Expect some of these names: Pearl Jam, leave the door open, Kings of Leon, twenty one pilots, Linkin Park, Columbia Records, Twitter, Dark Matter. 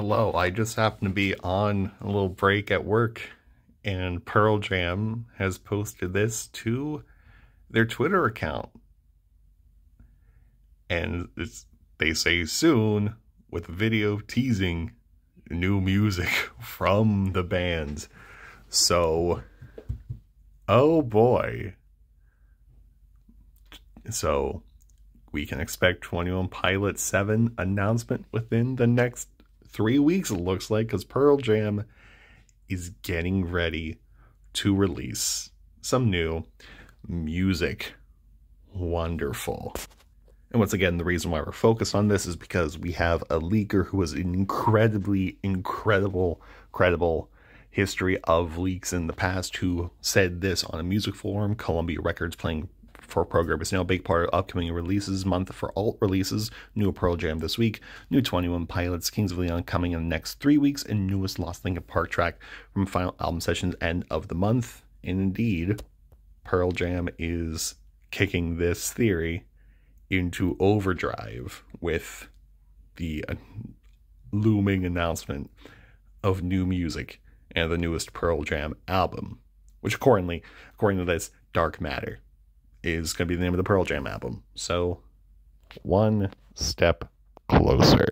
Hello, I just happened to be on a little break at work, and Pearl Jam has posted this to their Twitter account. And they say soon, with video teasing new music from the bands. So, oh boy. So, we can expect 21 Pilots 7 announcement within the next 3 weeks, it looks like, because Pearl Jam is getting ready to release some new music. Wonderful. And once again, the reason why we're focused on this is because we have a leaker who has an incredible history of leaks in the past, who said this on a music forum. Columbia Records Playing for program is now a big part of upcoming releases month for alt releases. New Pearl Jam this week, new 21 Pilots, Kings of Leon coming in the next 3 weeks, and newest Lost Linkin Park track from final album sessions end of the month. And indeed, Pearl Jam is kicking this theory into overdrive with the looming announcement of new music and the newest Pearl Jam album, which according to this, Dark Matter is going to be the name of the Pearl Jam album. So, one step closer.